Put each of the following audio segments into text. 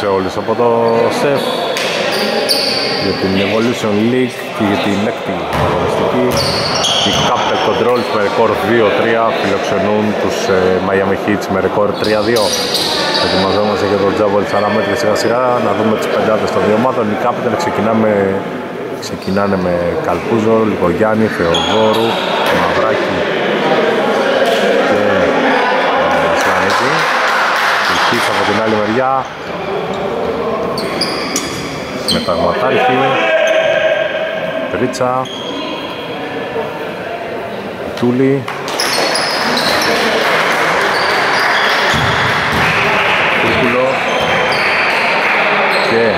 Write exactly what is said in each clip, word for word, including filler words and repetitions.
σε όλους από το σεφ για την Evolution League και για την έκτη αγωνιστική. Οι Capital Controls με ρεκόρ δύο τρία φιλοξενούν τους ε, Miami Heat με ρεκόρ τρία δύο. Ετοιμαζόμαστε για τον Javol σαράντα μέτρες σιγά σιγά να δούμε τις πεντάδες των διωμάτων. Οι Capital ξεκινάμε, ξεκινάνε με Καλπούζο, Λικογιάννη, Θεοδόρου, Μαυράκη και Σλανίκη. Οι Heat από την άλλη μεριά με Ταγματάρχη, Τρίτσα, Τούλη, Κουρκουλό και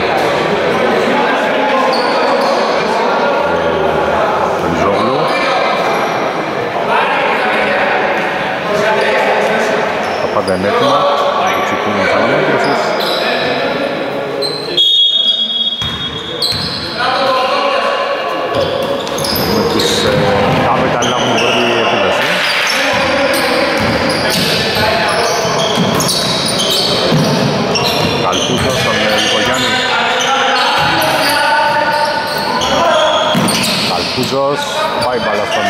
Ζωγλου. Τα πάντα είναι έτοιμα, το τσικούνι θα είναι έτοιμος. Κουζός, πάει μπάλα στον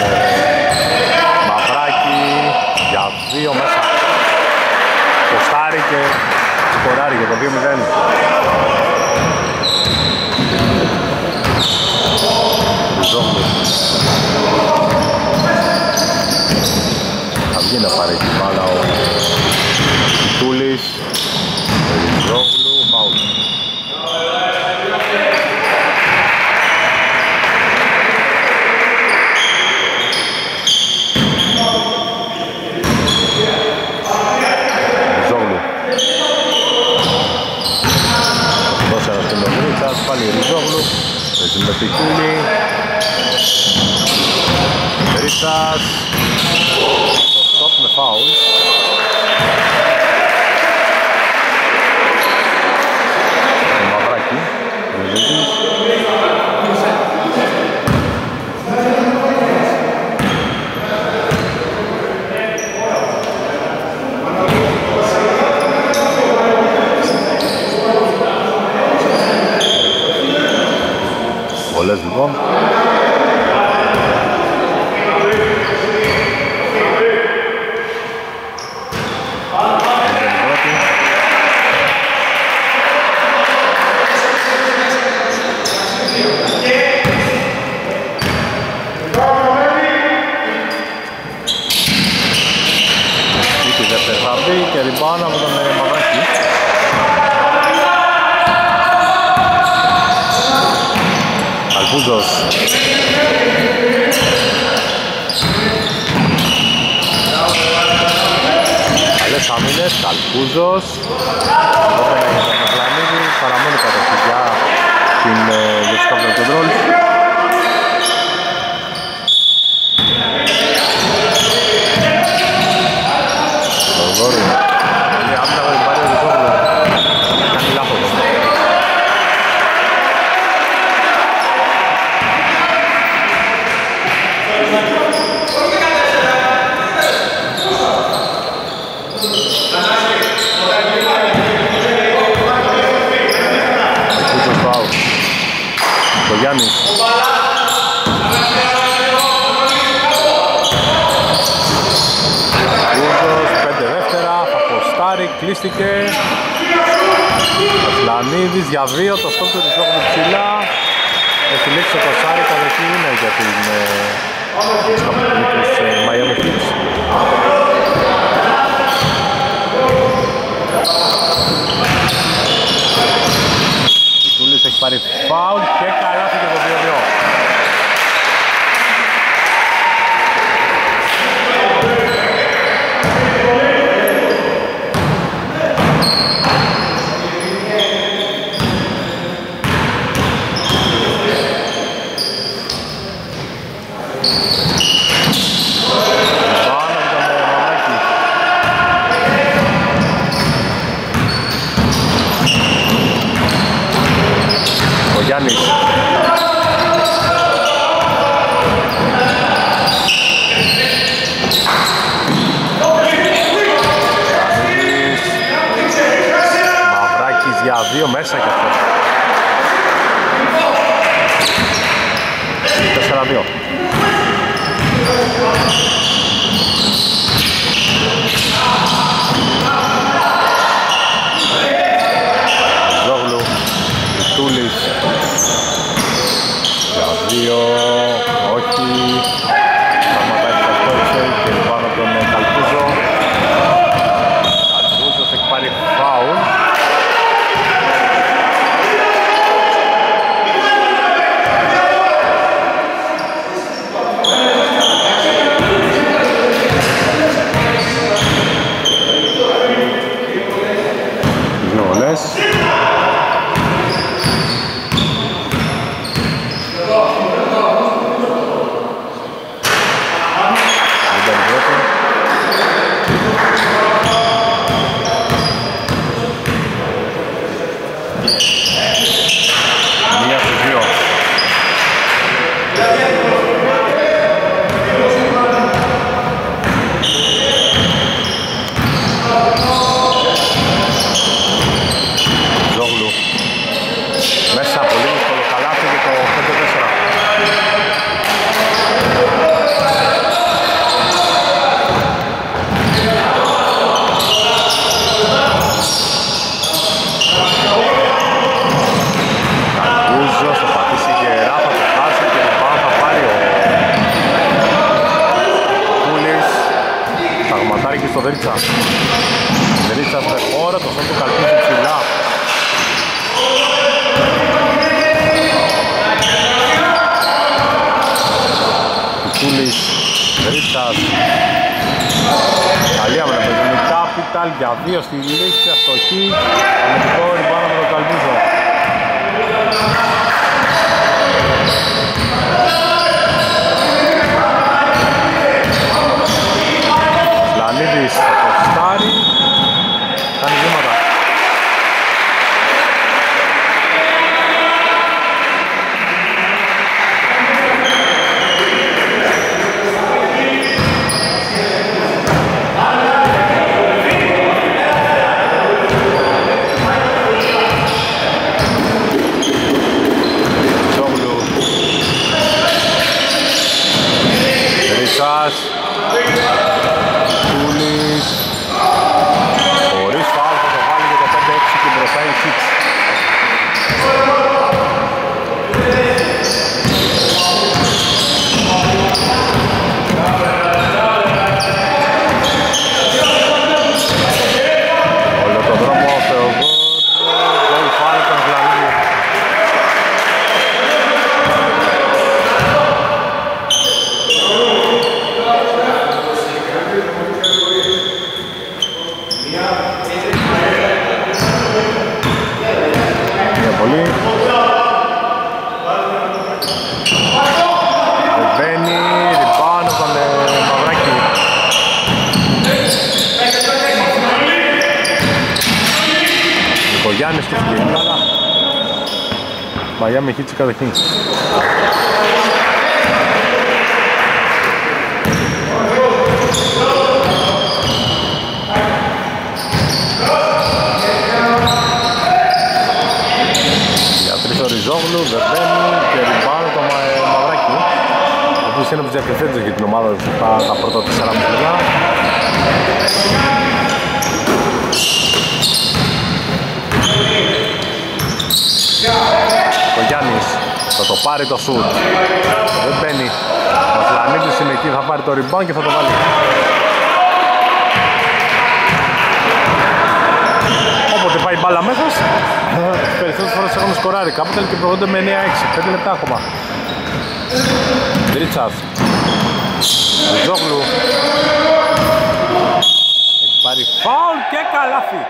Μαυράκι για δύο μέσα. Κοστάρει και σκοράρει για το δύο μηδέν. Κουζός. Θα βγει να πάρει την μπάλα ο Τούλης. Πετικούλη, Ρίτσας, το στόπ με φάουλ. Το Μαυράκι, πολλές λοιπόν. Ήτη δεύτερη θα μπει και ριμπάνα από τον Μαυράκι. Καλπούζος καλές αμήνες, Καλπούζος παραμένει κατοχή για τους Capital Controls. Θεοδόρου Γιάννης. Καλπούζος, πέντε δεύτερα, θα ποστάρει, κλείστηκε. Ασλανίδης για δύο, το στόπ του Ριζόγλου ψηλά. Έχει λήξει το κοσάρι, κατοχή είναι για την Miami Heat. Έχει πάρει φάουλ και καλάθι και το δύο δύο. Γιάννης Μαυράκης για δύο μέσα και αυτό. τέσσερα δύο. Ζόγλου, Τούλης. Για δύο, όχι. Για δύο στη λήξη αυτοχή, αμυντικό ριμπάουντ από τον Καλβούζο. Λανίδης από το Στάρι, κάνει βήματα. Τούλης, χωρίς φάουλ, θα το βάλει για τα πέντε έξι και μπροστά η Χιτς. Όλο τον δρόμο φεύγω, γκολ φάουλ τον Βλανίδη. Γιάννης και Φιλίπ, καλά. Miami Heat κατοχή. Για τρεις οριζόγλου, δεν μπαίνει και ριμπάνω το Μαυράκι. Αυτό είναι από τους διακριθέντες για την ομάδα του τα, τα πρώτα τέσσερα μυαλιά. Ο Γιάννης θα το πάρει το σουτ. Δεν μπαίνει. Ο Φλανίδης είναι εκεί, θα πάρει το rebound και θα το βάλει. Όποτε πάει μπάλα μέσα, περισσότερες φορές έχουν σκοράρει. Capital και προηγούνται με εννιά έξι. πέντε λεπτά ακόμα. Ρίτσαρτ. Ζόγλου. Έχει πάρει φάουλ και καλάθι.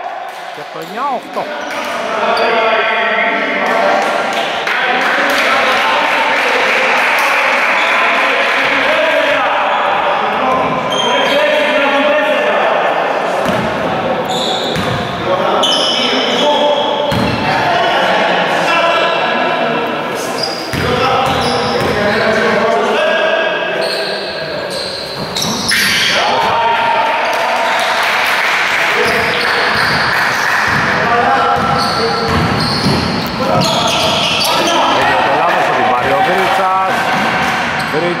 Και το εννιά οκτώ. Thank you.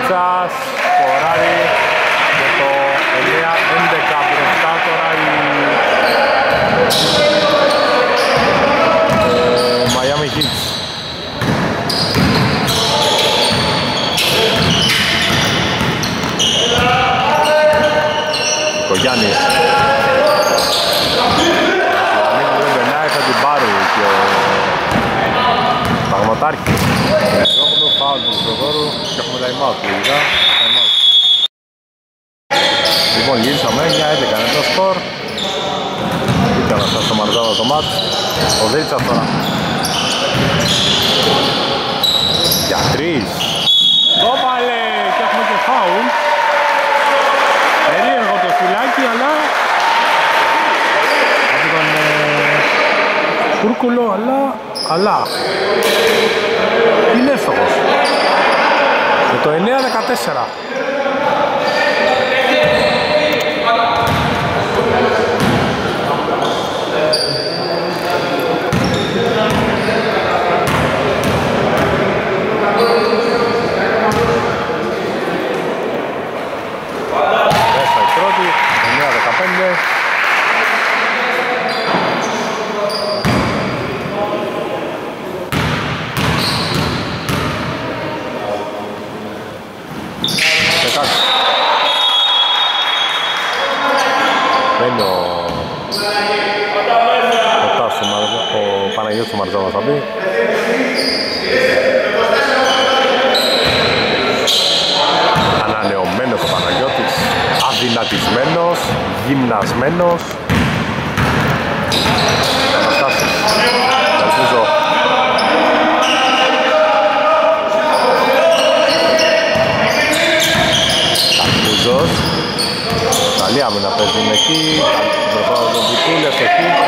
Σας το ωράρι και το εννιά έντεκα μπροστά τώρα η Miami Heat. Το Γιάννης. Μην δεν περνάει, θα την πάρει και ο Παγματάρχης. Και έχουμε time out λίγα. Λοιπόν, γύρισαμε εννιά έντεκα είναι το σκορ. Ήταν αυτά στο μαρδάδο το μάτς. Ο Δίτσας τώρα για τρεις. Το πάλε και έχουμε και φάουλ. Περίεργο το φυλάκι, αλλά από τον Κούρκουλο, αλλά αλλά είναι εύστοχος. Το εννιά δεκατέσσερα. Μέσα η πρώτη, εννιά δεκαπέντε. Παναγιώτης Μαρζάβας θα πει. Ανανεωμένος ο Παναγιώτης, αδυνατισμένος, γυμνασμένος. Καταστάσεις, ελπίζω. Καρπούζος, καλή άμυνα παίζει εκεί, ο Μπιτούλες εκεί, ο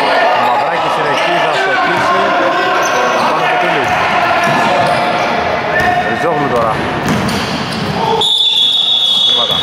Μαυράκης είναι εκεί, θα στο κλείσει, θα πάνε το κλείσει. Ριζόγλου τώρα. Βήματα.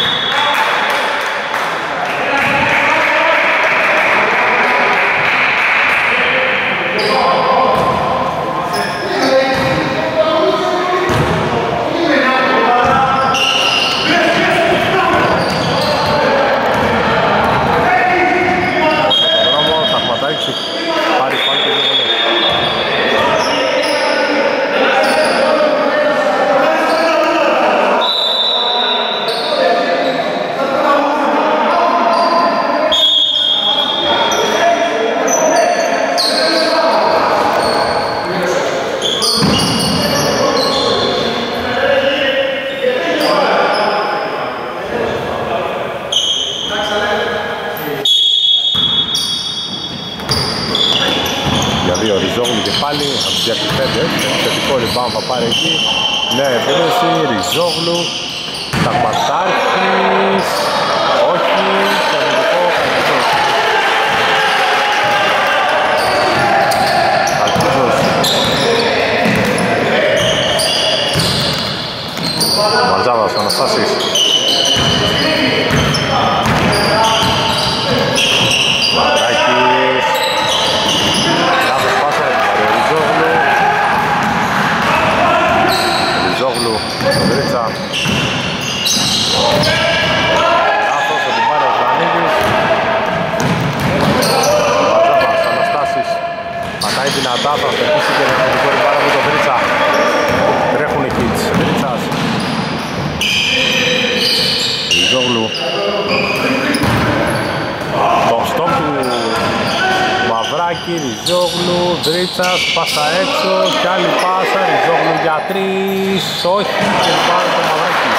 Πάσα έξω, κι άλλη πάσα, Ριζόγλου για τρεις, όχι και πάρει το Μαυράκι.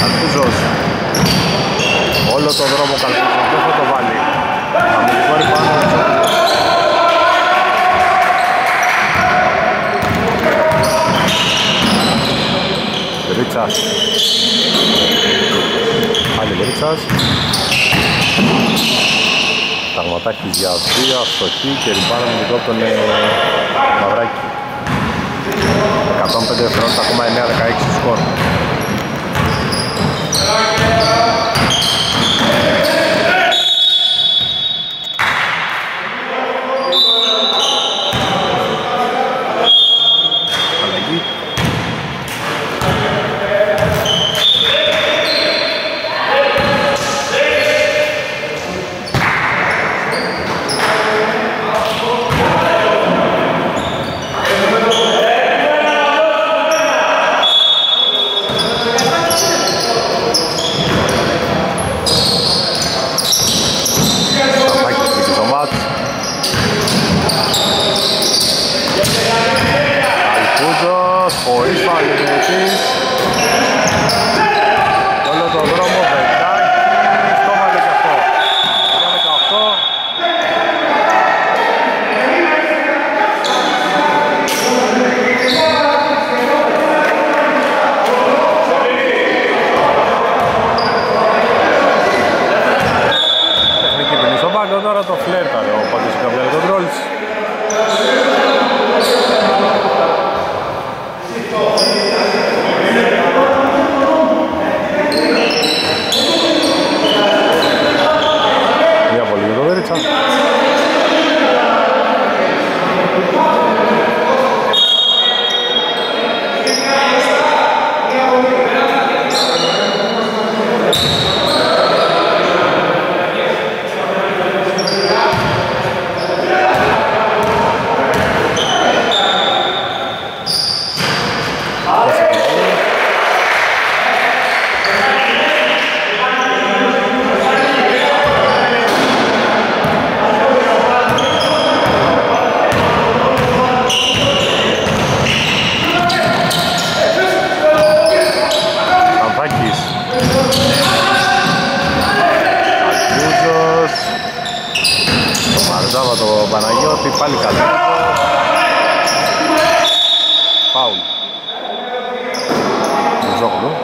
Καρπούζος, όλο τον δρόμο Καρπούζος, δεν θα το βάλει. Θα μου φορεί πάνω. Ρίτσας, άλλη Ρίτσας. Ταγματάκι για δύο, αστοχή και ριμπάρα με δικό τον Μαυράκη. εκατόν πέντε δευτερόλεπτα ακόμα, εννιά δεκαέξι σκορ. το φλέρταρε ο πάντως ο Capital Controls. Διαβολή για τον Βέριτσα. Πάλι καλή. Φάουλ. Ζόγλου.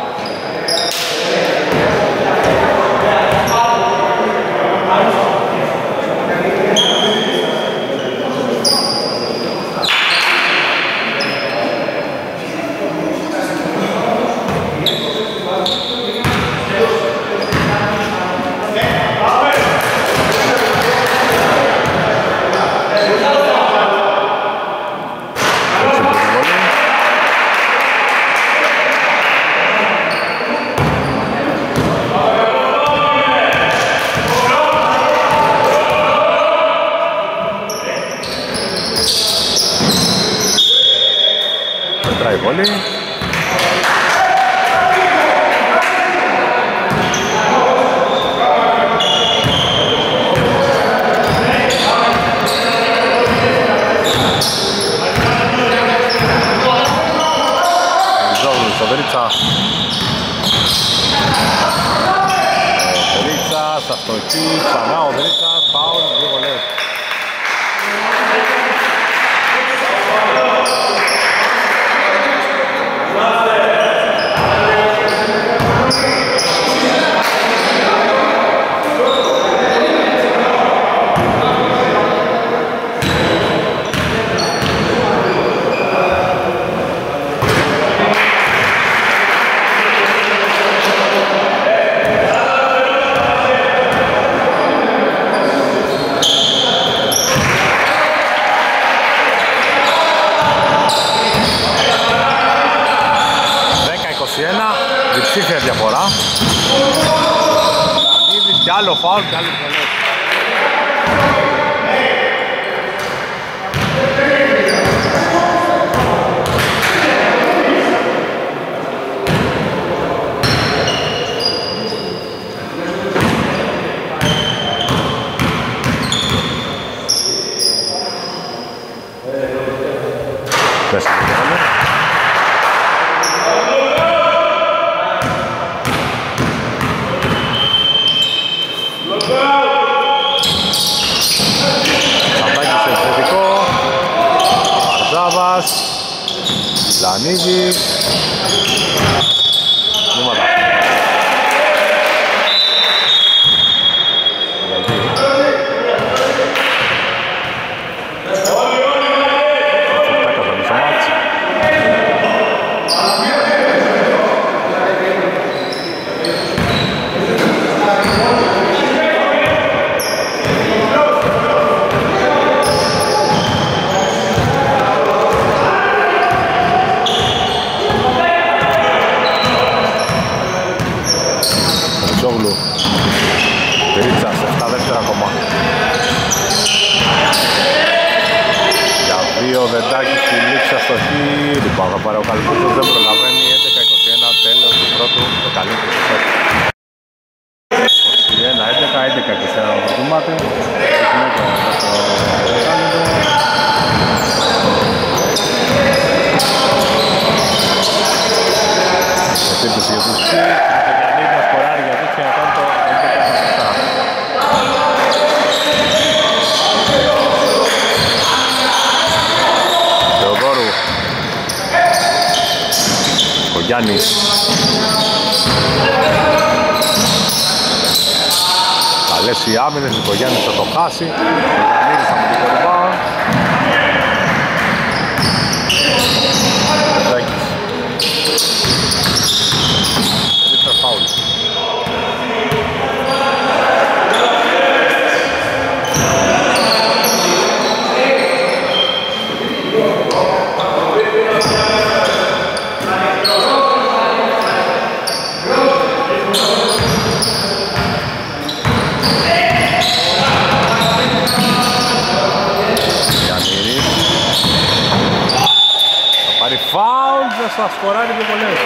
Καλή Καλές οι άμυνες, ο Γιάννης θα το χάσει. Ο Γιάννης θα μου πει το rebound. Ζάκης. Δεύτερο φάουλ. Θα σκοράρει πιο πολλές.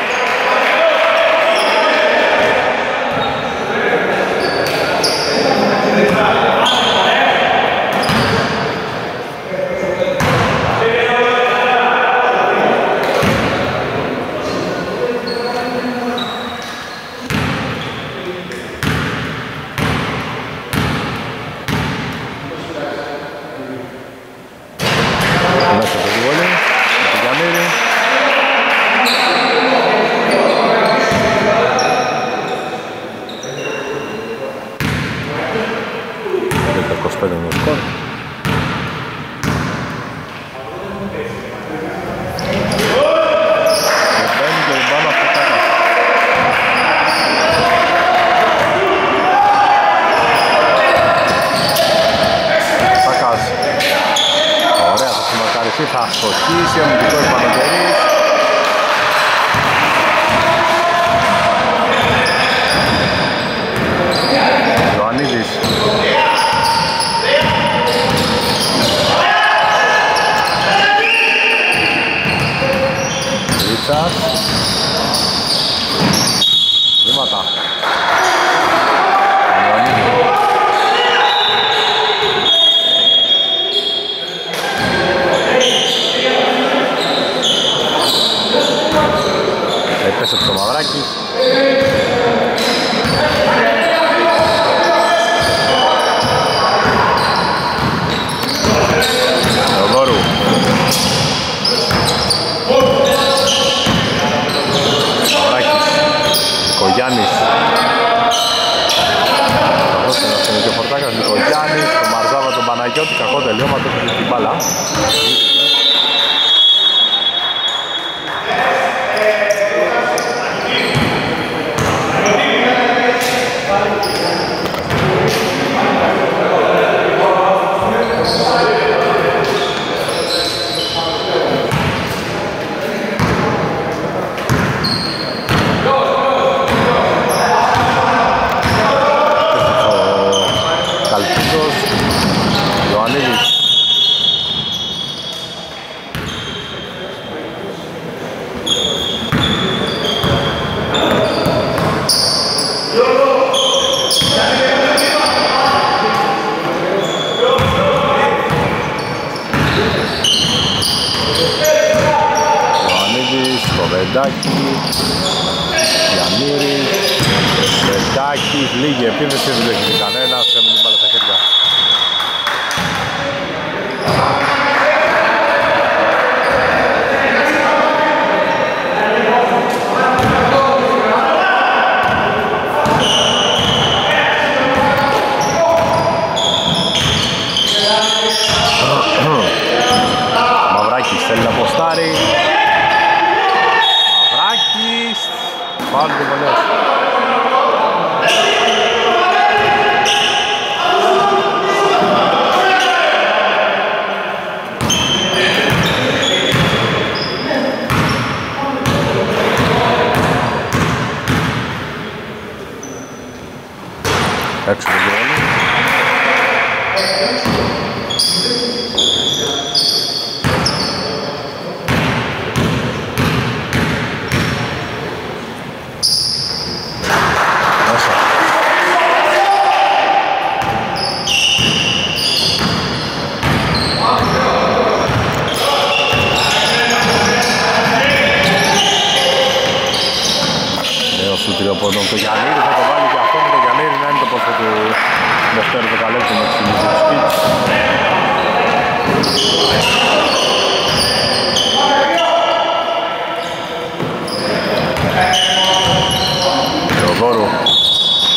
Teodoro.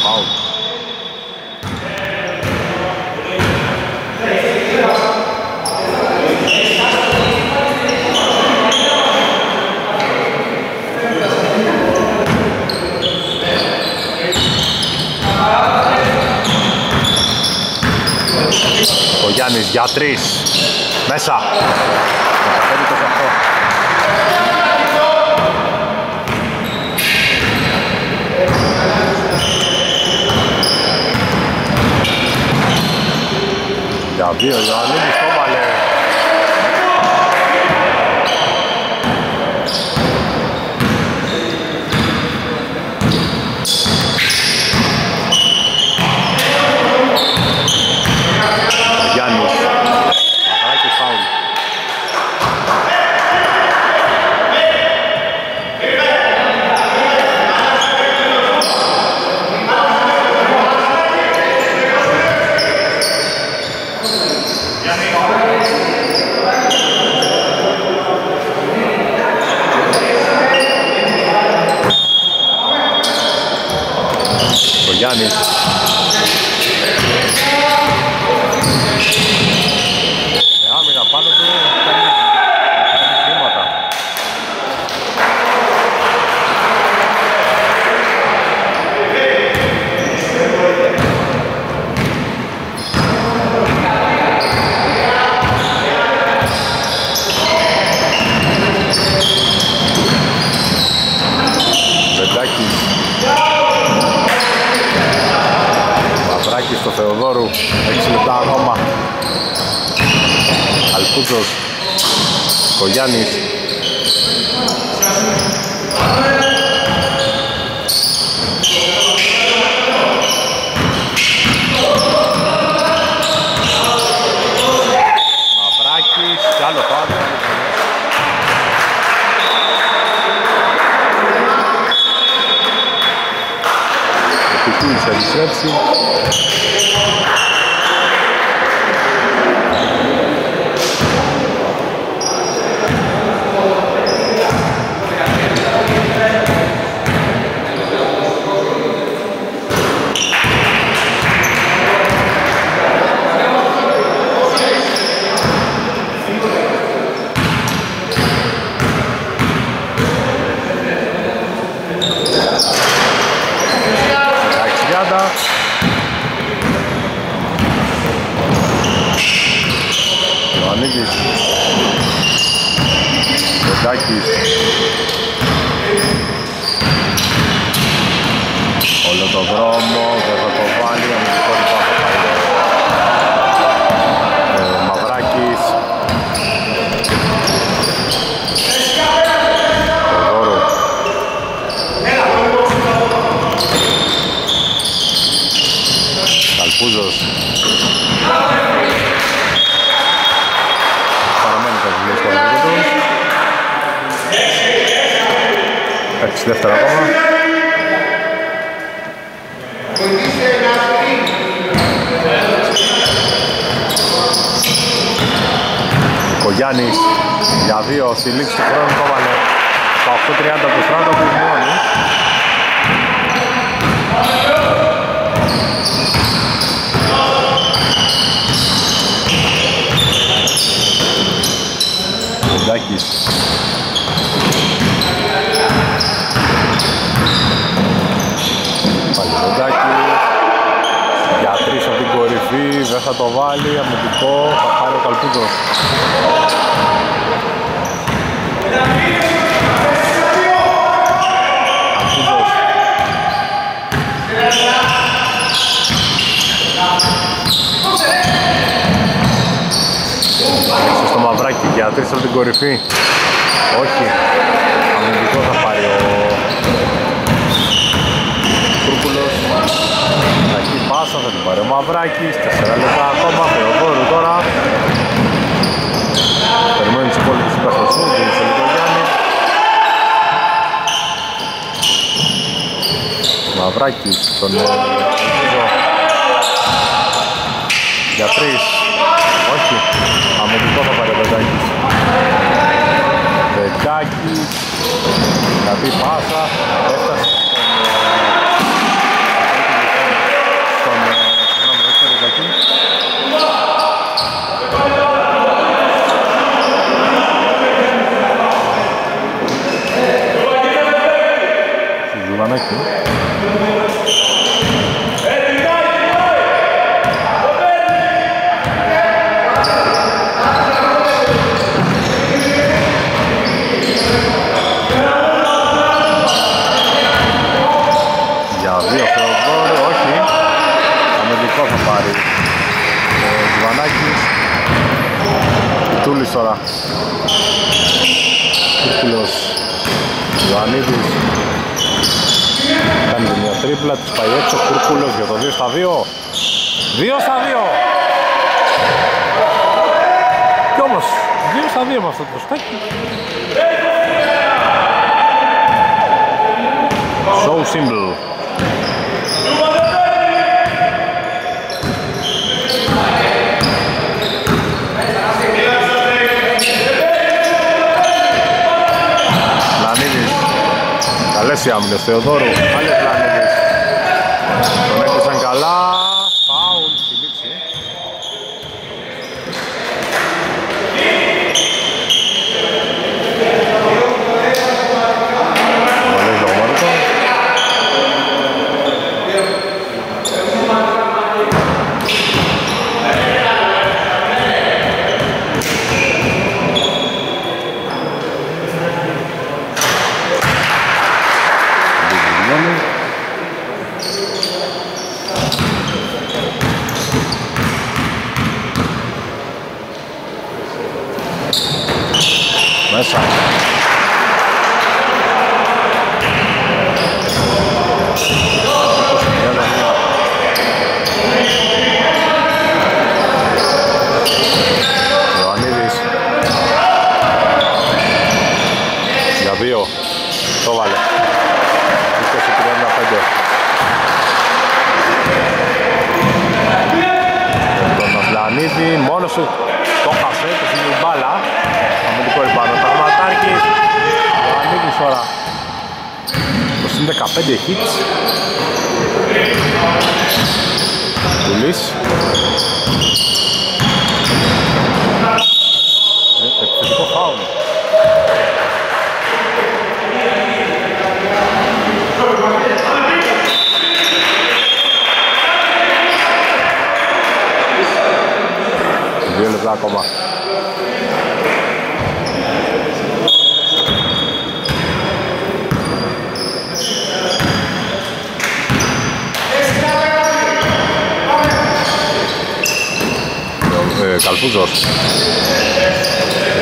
Πάου. Γιάννης για τρεις. Μέσα. Για δύο Ιωαννίδης το βάλε. Γιάννης. Μαυράκης, άλλο φάουλ. Επιχείρησε να επιστρέψει. Δεύτερα ακόμα. Ο Γιάννης για δύο συλλήψεις του χρόνου το έβαλε στα οκτώ τριάντα του Στράτο του Μιώνη. Κοντάκης. Δεν θα το βάλει, αμυντικό, θα πάρει ο Καλπούτος. Καλπούτος. Έσω στο Μαυράκι για τρεις από την κορυφή. Όχι, αμυντικό θα πάρει ο Κρούπουλος. Πάσα, θα την πάρει ο Μαυράκης, τέσσερα λεπτά ακόμα, Θεοδόρου τώρα. Περιμένει τους υπόλοιπους υπερθεσμούς, δίνει σε λίγο Γιάννη. Μαυράκης, τον Ελπίζω. Για τρεις, όχι, αμυντικό θα πάρει ο Πετάκης. Πετάκης, δηλαδή πάσα, έφτασε. πάρει ο Γιβανάκης. Τούλης τώρα. Τούλης Ιωαννίδης. Κάνει μια τρίπλα, της πάει έξω. Κουρκούλος για το δύο στα δύο. δύο στα δύο. Κι όμως δύο στα δύο με αυτό το στέκι. So simple. Λανίδης. Καλές οι άμυνες Θεοδόρου. Άλλες Λανίδης. Τον έκλεισαν καλά. Φάουλ στη λήξη. Μέσα. Ιωαννίδης. Για δύο. Το βάλε. είκοσι τριάντα πέντε. Μόνος του. Το χασέ. Το φύγει μπάλα. Αμυντικό ριμπάνο. Ταγματάρκης. Ανήκει τώρα. Το συν δεκαπέντε hits. Τουλής. Επιθετικό φάουλ. Δύο λεπτά ακόμα. Καλπούζος,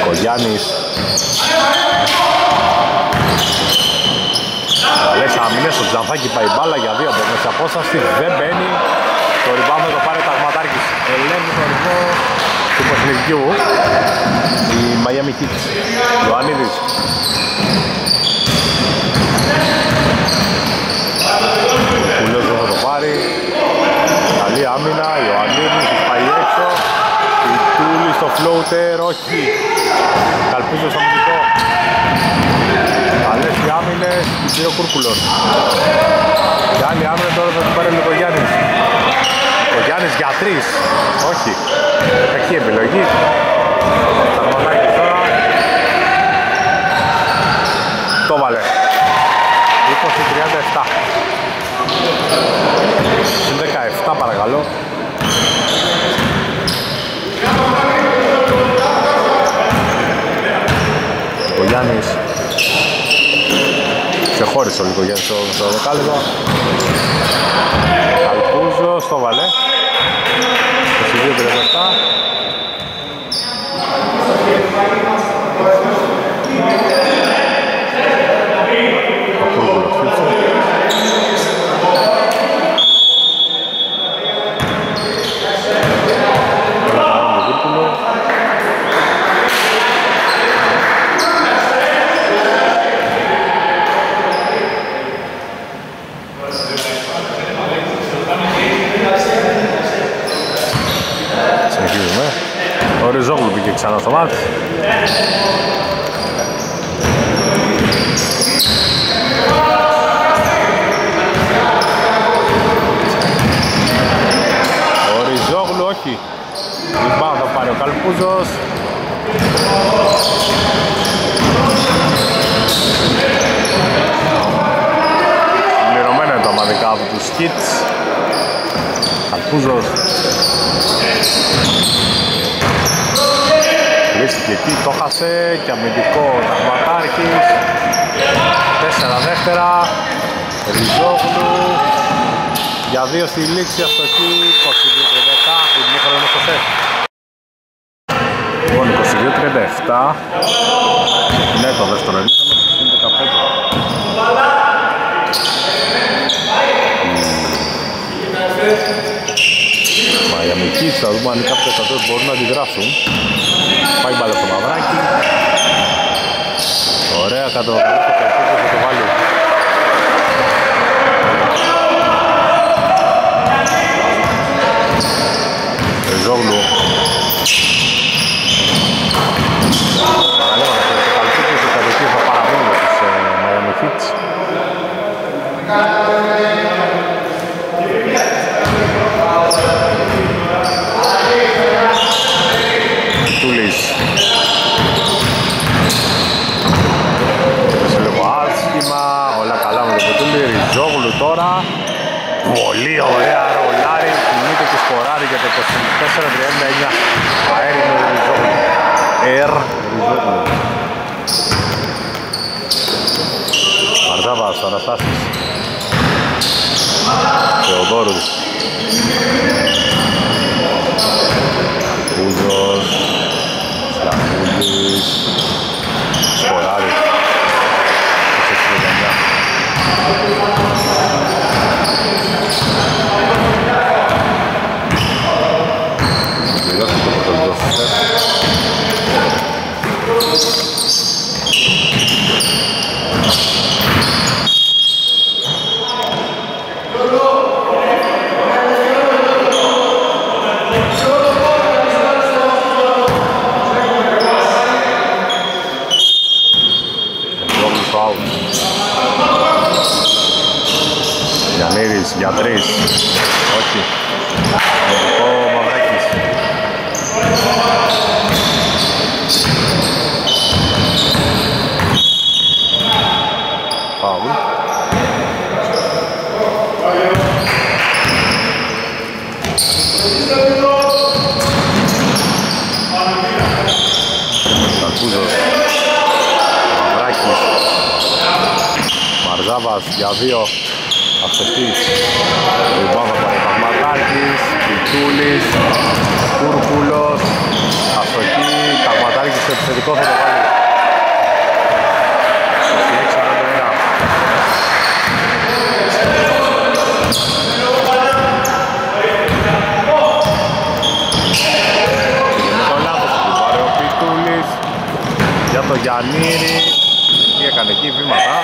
Κογιάννης. Καλές αμυνές, ο Τζανθάκη πάει μπάλα για δύο από μέσα απόσταση, δεν μπαίνει. Το ριμπάμπο το πάρει ο Ταγματάρκης. Ελέγχει το ρυθμό του παιχνιδιού η Miami Heat. Ιωαννίδης. Κουλός δεν θα το πάρει. Καλή άμυνα, Ιωαννίδης, πάει έξω. Τούλης στο floater, όχι. Καλπούζος αμυντικό. Καλές οι άμυνες, οι δύο Κούρκουλος. Και άλλη άμυνα τώρα θα την πάρει ο Λικογιάννης. Λικογιάννης για τρεις, όχι. Κακή επιλογή. Ταγματάκης τώρα. Το βάλε. είκοσι τριάντα επτά. Συν δεκαεπτά παρακαλώ. Ο Γιάννης ξεχώρισε ο Λικογιάννης στο δεκάλεπτο. Καλπούζο στο βαλέ. Ριζόγλου πήγε ξανά στο μάτς. Ο Ριζόγλου όχι. Λυπά θα πάρει ο Καλπούζος. Πληρωμένα είναι τα ομαδικά από τους Hits. Καλπούζος. Και εκεί το χάσε και αμυντικό Ταγματάρχης. Τέσσερα δεύτερα. Ριζόγλου για δύο στη λήξη. Αυτό εκεί Ναι, το δεύτερο εμείς είναι δεκαπέντε. Μαγιαμι Χιτ, θα δούμε αν κάποιοι στρατές μπορούν να αντιγράψουν. Πάει μπάλα στο μαυράκι. Ωραία, κάτω από το καλύτες θα το βάλει. Ριζόγλου. Πολύ ωραία ρολάρι, κινείται και σκοράρει για το είκοσι τέσσερα τριάντα εννιά. Αέρι με Ριζόγλου. Ερ Ριζόγλου. Μαρζάβας, Αναστάσης. Θεοδόρου. Κούζος. Σταφούλης. Σκοράρι. Για τρεις, όχι. Ο Μαυράκης. Φάουλ. Σακούζος. Μαυράκης. Μαρζάβας για δύο. Αυτοκτής, Λουμπάβα Παγματάκης, Βιτούλης, Κούρκουλος, Αυτοκτή, Παγματάκης στο επιθετικό θα το βάλει. Το λάθος του πάρει ο Βιτούλης, για το Γιαννήρη, τι έκανε εκεί βήματα.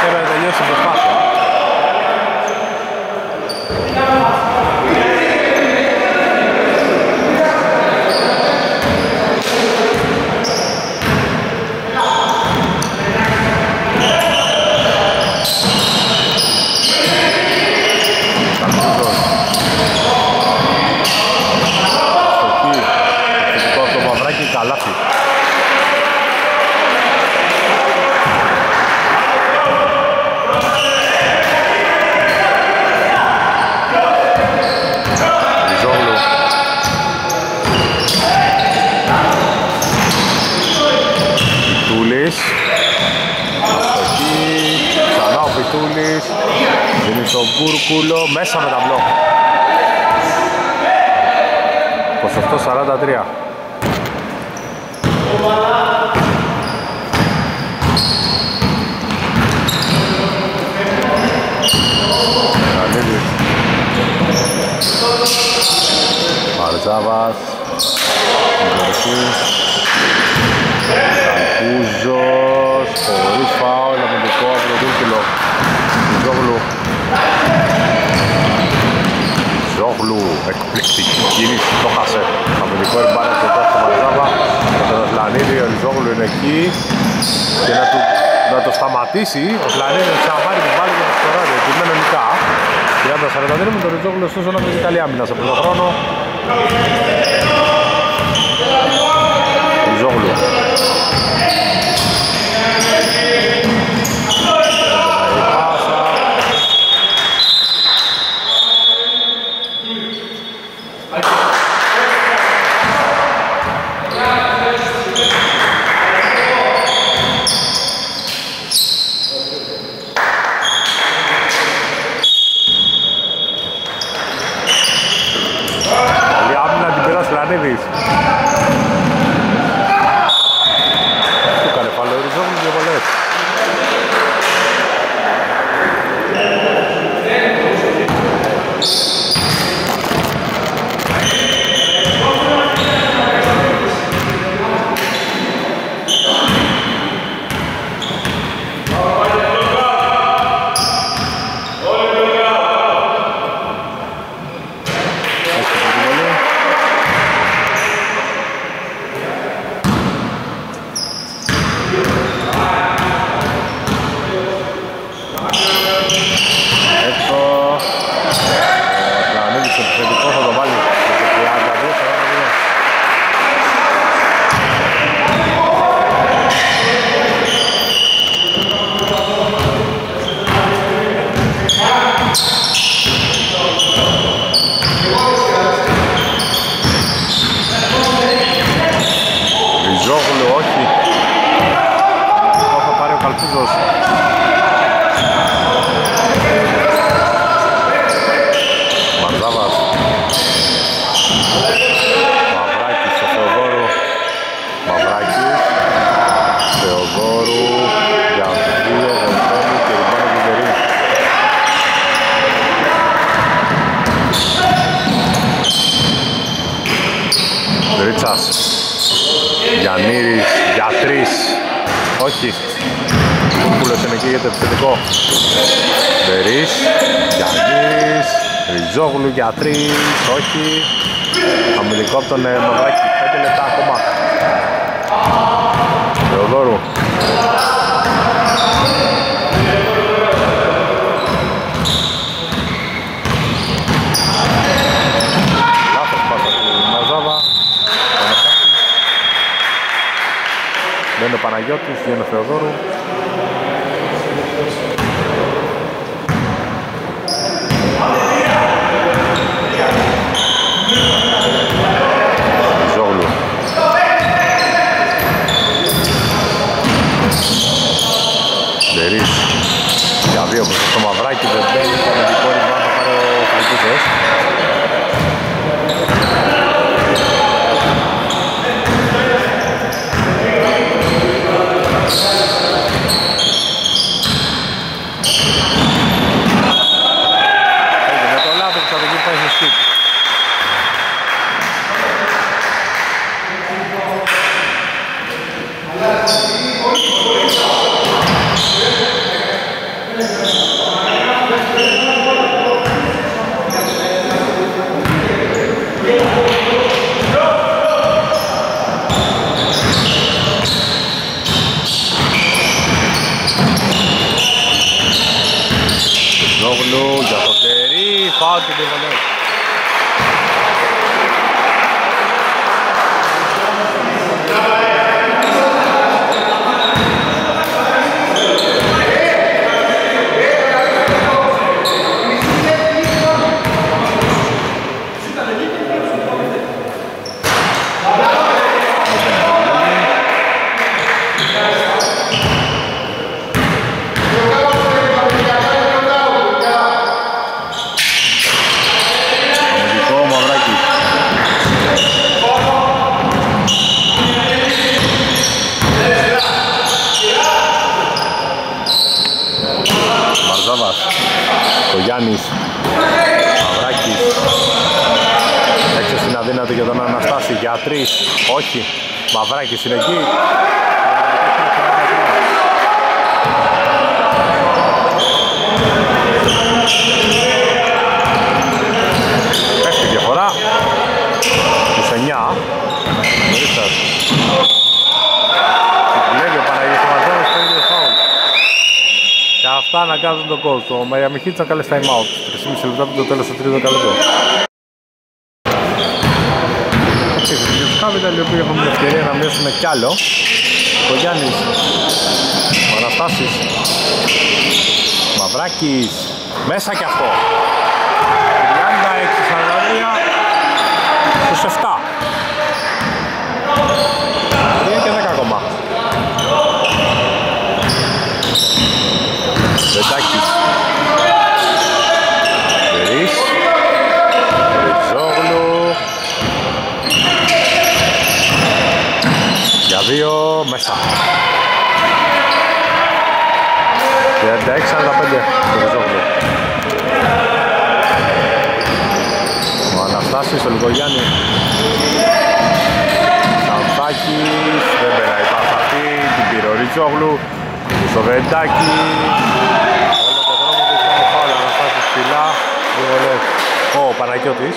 Θέλω να τελειώσει η προσπάθεια. Δίνει στον Πούρκουλο μέσα με τα μπλοκ. είκοσι οκτώ σαράντα τρία. Μαρτζάβας. Σαγκούζος. Χωρίς φάουλ από το Πούρκουλο. Ζόγλου. Ζόγλου, εκπληκτική κίνηση, το χάσε. Αμυντικό εμπάρει από το Μαρτζάβα. Ο Σλανίδη, ο Ζόγλου είναι εκεί. Και να, του, να το σταματήσει, ο Σλανίδη θα πάρει την μπάλα για να σκοράρει. Επιμένω νικά. τριάντα σαράντα τρία με τον Ζόγλου, ωστόσο να βρει καλή άμυνα σε πρώτο χρόνο. Ζόγλου. Καλή άμυνα την πέρασε Λανίδης. Κώστας, Γιαννίδης για τρεις, όχι, Κούλος είναι εκεί για το επιθετικό. Μπερής, Γιαννίδης, Ριζόγλου για τρεις, όχι, αμυντικό από τον Μαυράκη, πέντε λεπτά ακόμα. Θεοδόρου. Είναι ο Παναγιώτης, βγαίνει ο Θεοδόρου. Ζόγλου. Λερίς. Για δύο προς το Μαυράκι, δεν μπαίνει, το αμυντικό ριμπάουντ θα πάρει ο Καλκούδες. Μαυράκης είναι εκεί. Πέφτει διαφορά. Τις εννιά. Μερίστας. Βλέπει ο Παναγιώτης Μαζόνος το ίδιο φάουλ. Και αυτά αναγκάζουν τον κόουτς. Ο Miami Heat θα καλέσει time out. τρία και μισό λεπτά από το τέλος του τρίτου δεκαλεπτού. Οι οποίοι έχουν την ευκαιρία να μειώσουν κι άλλο. Ο Γιάννης, ο Αναστάσης, Μαυράκης, μέσα κι αυτό. τριάντα έξι σαράντα τρία, στους επτά. τρία και δέκα ακόμα. Βεντάκης, Βερής, Ριζόγλου. Για δύο, μέσα. τριάντα έξι σαράντα πέντε, το Ριζόγλου. Ο Αναστάσης, ο Λουκογιάννη. Σαμπάκης, δεν περάει πάνω αυτή, την πήρε ο Ριζόγλου. Στο Βεντάκι. Όλο το δρόμο του ήταν ο Φάουλ, Αναστάσης ψηλά. Ο Παναγιώτης.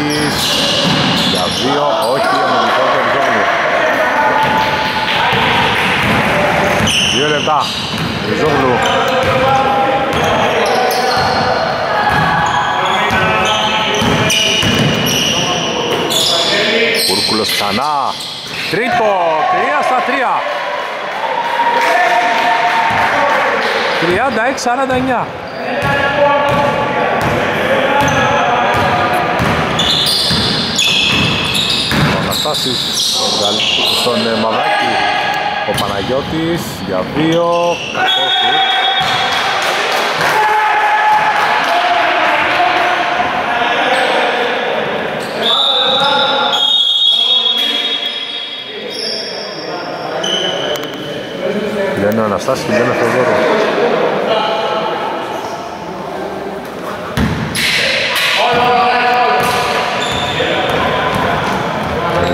Μιχάλης για δύο, όχι, αμυντικό κερδόνι. Δύο λεπτά, Ριζόγλου. Κούρκουλος ξανά, τρίτο, τρία στα τρία. τριάντα έξι σαράντα εννιά. Αναστάσεις στον Μαυράκη, ο Παναγιώτης για δύο, καθόφι. Λένε ο Αναστάσης και λένε Θεοδόρο.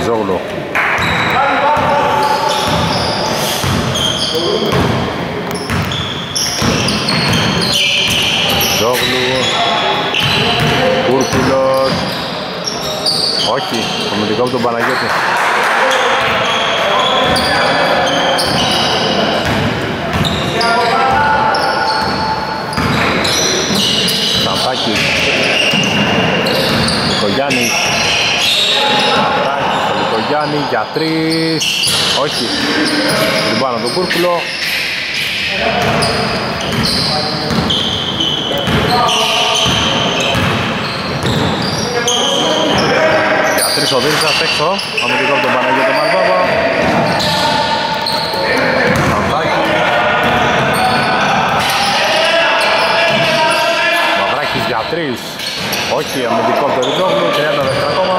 Ζόγλου. Ζόγλου. Κούρκουλος. Όχι, αμυντικό από τον Παναγιώτη. Σαμπάκης. Κογιάννης. Γιάννη για τρεις, όχι, την πάνω τον Κούρκουλο. Για τρεις ο Δίνησας έξω, αμυντικό από τον Παναγιώτη Μαρβάβα. Μαυράκη. Μαυράκης για τρεις, όχι, αμυντικό από τον Ριζόγλου, τριάντα δευτερόλεπτα ακόμα.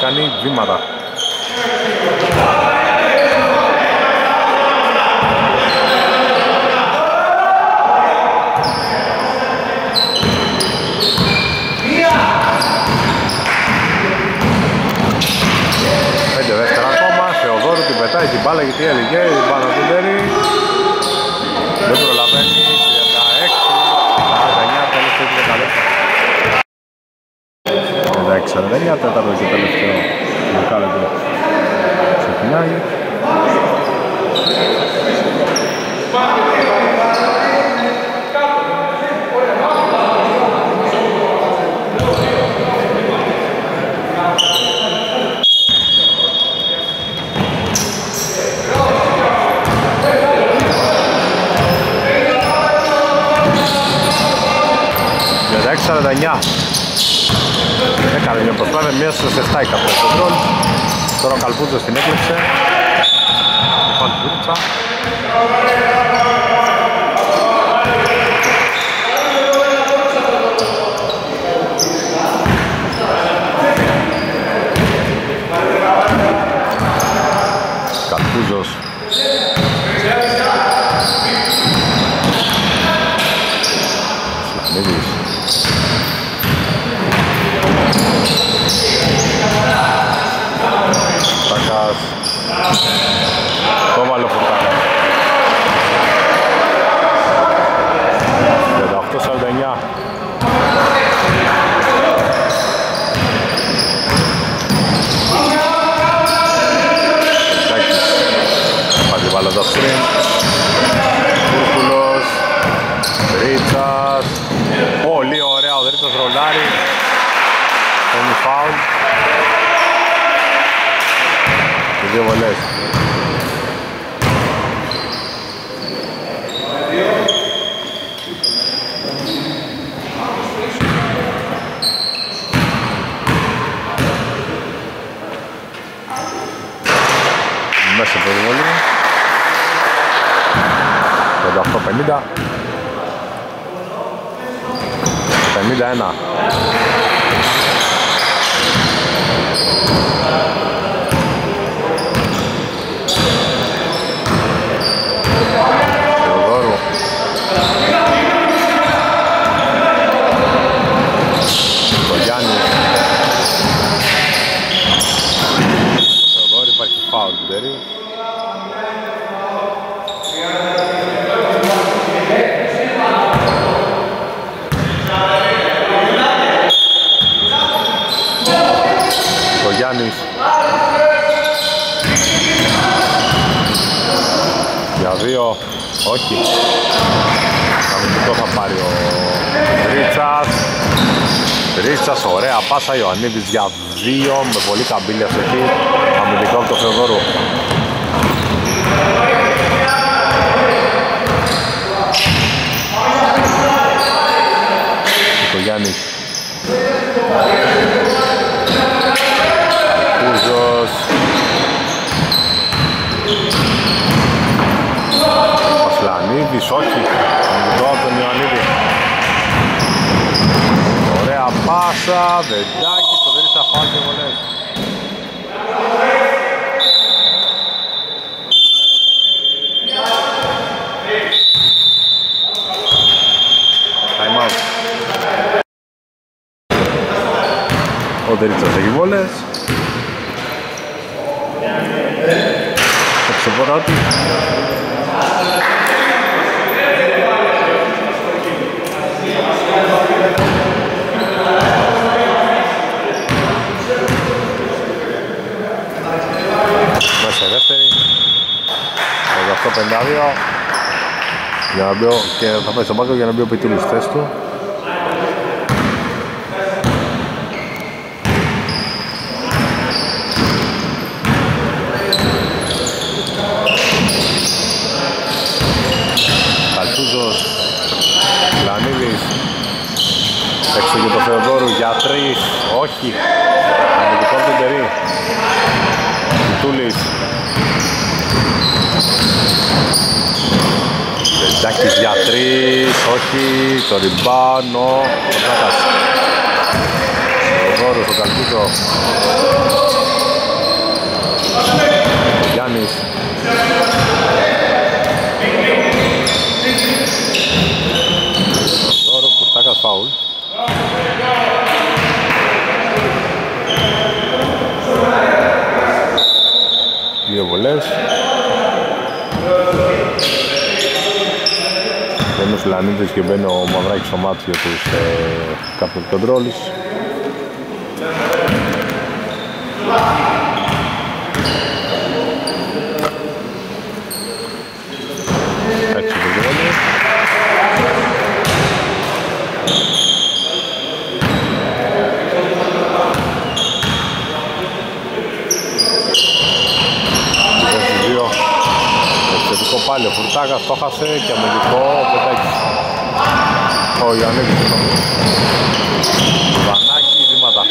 Κάνει βήματα. Πέντε δεύτερα ακόμα, Θεοδόρου την πετάει την μπάλα γιατί έλεγε την μπάλα του Λέρι. Δεν προλαβαίνει, τριάντα έξι σαράντα εννιά, τέλος του δεκαλέπτου. Σαρδένια, τέταρτο και τελευταίο δεκάλεπτο ξεκινάει. σαράντα εννιά. Έκανε μια προσπάθεια, μία στους εφτά η Capital Controls. Τώρα ο Καλπούτζος την έκλεψε. Καλπούτζος. Σλαμίδης. Το βάλε ο Φουρτάνας. τριάντα οκτώ σαράντα εννιά. Πάλι βάλε το σκριν. Κούρκουλος. Ρίτσας. Πολύ ωραία ο Ρίτσας ρολάρι. Πολύ φάουλ. Δύο βολές. Μέσα από τη βολή. πενήντα οκτώ πενήντα. πενήντα ένα. Teodoro. καλοκαίρι. Ο Γιάννης για δύο, όχι. Αμυντικό θα πάρει ο Ρίτσας. Ρίτσας, ωραία πάσα, Ιωαννίδης για δύο, με πολύ καμπύλια σε εκεί. Αμυντικό από το Θεοδόρου. Ο Γιάννης. Κούζος. Ο Φλανίδης, όχι. Αμυντικό από τον Ιωαννίδη. Ωραία πάσα, Βεντάκη, στο δέρι στα φάλ και βολές. Ο Δερίτσας έχει βόλες. Έξω πορά του. Μέσα δεύτερη. δεκαοκτώ πενήντα δύο. Για να μπει και θα πάει στον πάγκο για να μπει ο Πιτούλης στη θέση του. Και το Θεοδόρου για τρεις, όχι. Αμυντικό του Τερί. Τούλης. Βεντάκης για τρεις, όχι. Το ριμπάνο. Ο Κάκας. Θεοδόρου στο Καλκούζο. Γιάννης. Θεοδόρου, Κουρτάκας, φάουλ. Δύο βολές. Μπαίνει ο Φλανίδης και μπαίνει ο Μαυράκης στο μάτσιο τους Capital Controls. Πάλι ο Φουρτάκας το χάσε και αμυντικό ο Πετάκης. Ο Ιωαννίδης Βανάκη, βήματα.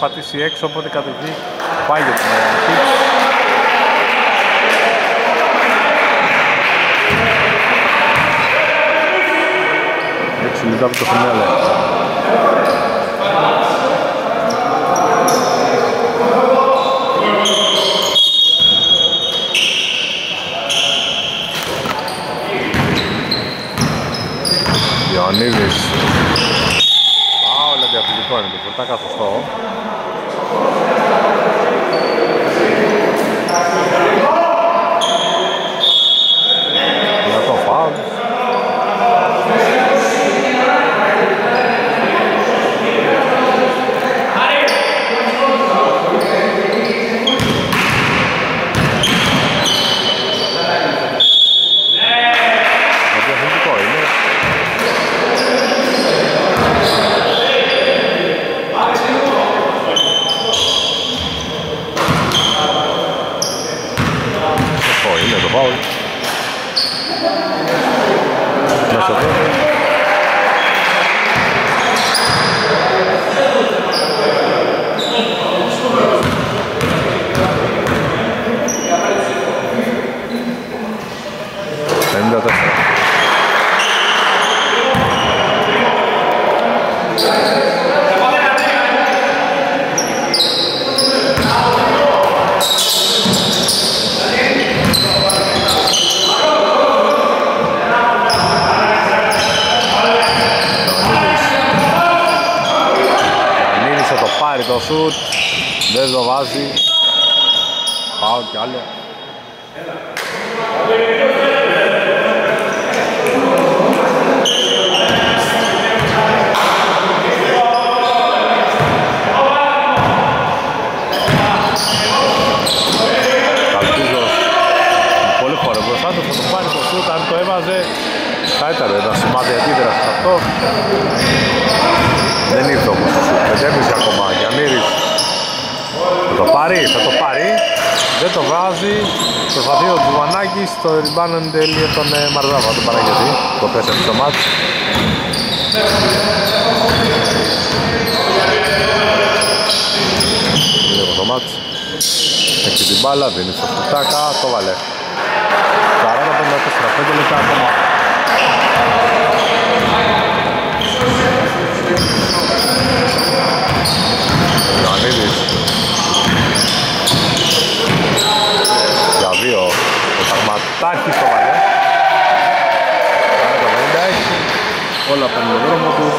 Πατήσει έξω, οπότε κατεβεί, πάει για την Miami Heat. Έξι λεπτά από το φινάλε. Ιωαννίδης. Πάολα διαφυλικό είναι το φορτάκα σωστό. Για το φαουλ. Δεν το βάζει. Πάω κι άλλο. Καλπίζος. Πολύ χώρο μπροστά του. Θα το πάρει το σούτ. Αν το έβαζε θα ήταν ένα σημάδι αντίδραση αυτό. Δεν ήρθε όμως το σούτ. Πεντέμιση ακόμα. Γιαννήρης. Θα το πάρει, θα το πάρει. Δεν το βγάζει. Το φαδίο του Βανάκης. Το ριμπάνον τελείω τον Μαρδάβα. Το παραγγελθεί. Το πέσανε το μάτς. Λίγο το μάτς. Έχει την μπάλα, δίνει στο κουτάκα. Το βάλε. σαράντα πέντε λεπτά ακόμα. Ιωαννίδης για δύο, το ταγματάκι στο βαλέ. πενήντα έξι, όλα παίρνουν τον δρόμο του.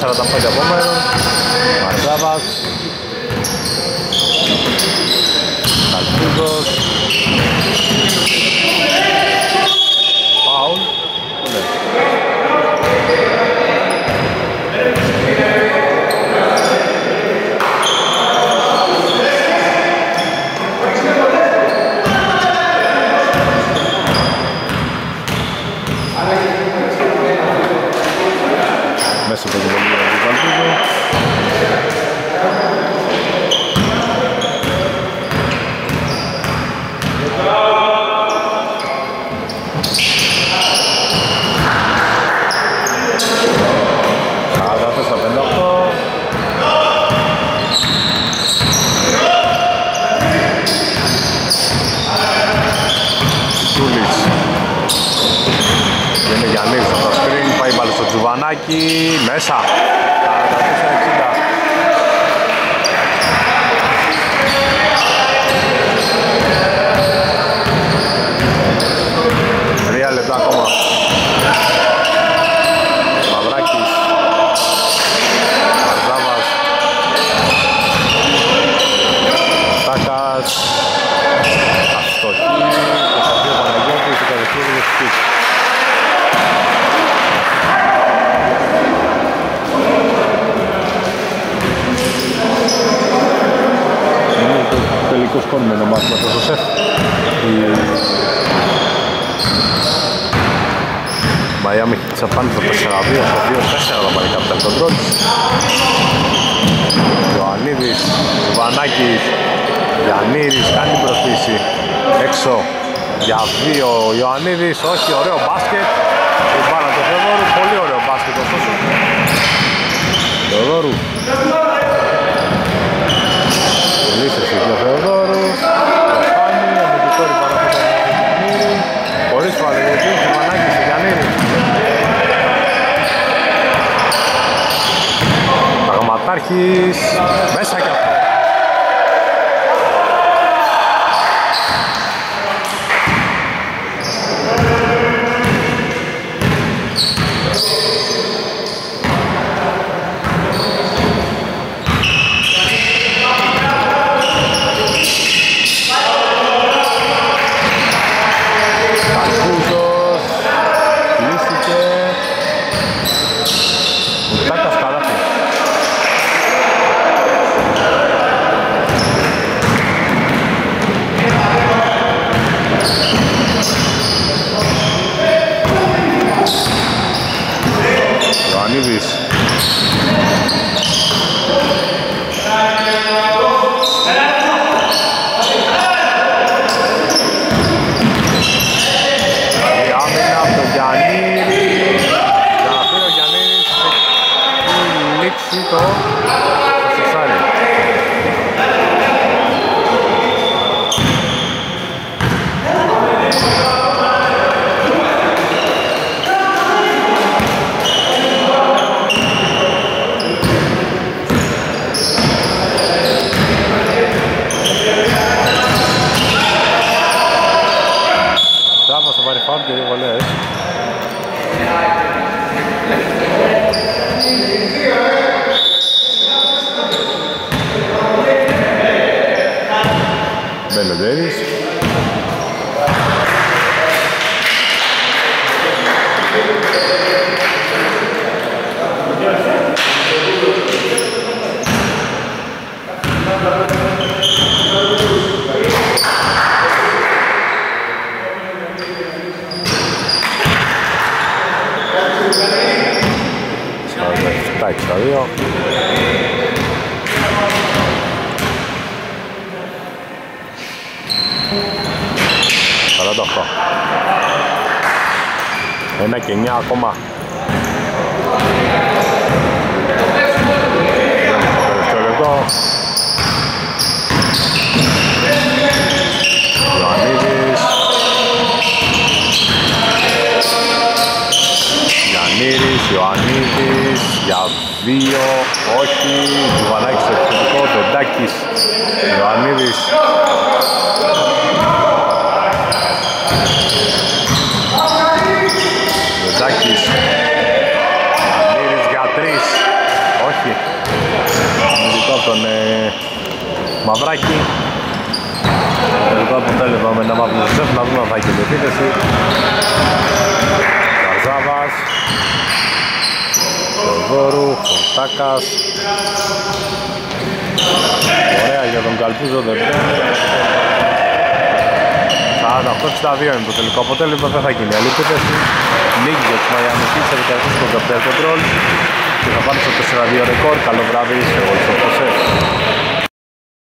σαράντα πέντε επόμενων. Μαρζάβας Καλφούδος Πάουλ. Μέσα τέσσερα εξήντα. Τρία λεπτά ακόμα. Παυράκης Μαρζάβας Τάκας. Αστοχή. Κωνσταντίου Παναγιώτης. Η κατευθύνη δευτής. Τελικό σκόρ με το μάτι με το Ζωσέφ. Miami Heat θα πάνε στο τέσσερα δύο, στο δύο τέσσερα θα πάνε Capital Controls. Ιωαννίδης, Βανάκης, Γιαννήρης, κάνει την προσφύση. Έξω για δύο ο Ιωαννίδης, όχι, ωραίο μπάσκετ. Του πάνω το Θεοδόρου, πολύ ωραίο μπάσκετ ωστόσο. Θεοδόρου. Λύθεση του Θεοδόρου, το Φάνη, αμυντικόρη παρακολουθούν του Γιαννήρη, χωρίς παρακολουθούν του Μανάκη του Γιαννήρη. Πραγματάρχης, μέσα κι αυτό. Ένα και εννιά ακόμα. Τελευταίο λεπτό. Ιωαννίδης Γιαννήρης, Ιωαννίδης για δύο, όχι. Τζουβανάκης εξαιρετικό, Τεντάκης Ιωαννίδης. Ζάκης Αμύρης για τρεις. Μαυράκι. Τελικά που θέλει εδώ με ένα μαύρο ζεύ, να δούμε αν θα έχει την επίθεση. Καζάβας, Θεοδόρου, Χορτάκας. Ωραία για τον Καλπούζο, δεν σαράντα οκτώ εξήντα δύο είναι το τελικό αποτέλεσμα, δεν θα γίνει άλλη επίθεση. Νίκη για τους Miami Heat σε δικαστές των Capital Controls και θα πάνε στο τέσσερα δύο ρεκόρ. Καλό βράδυ σε όλους.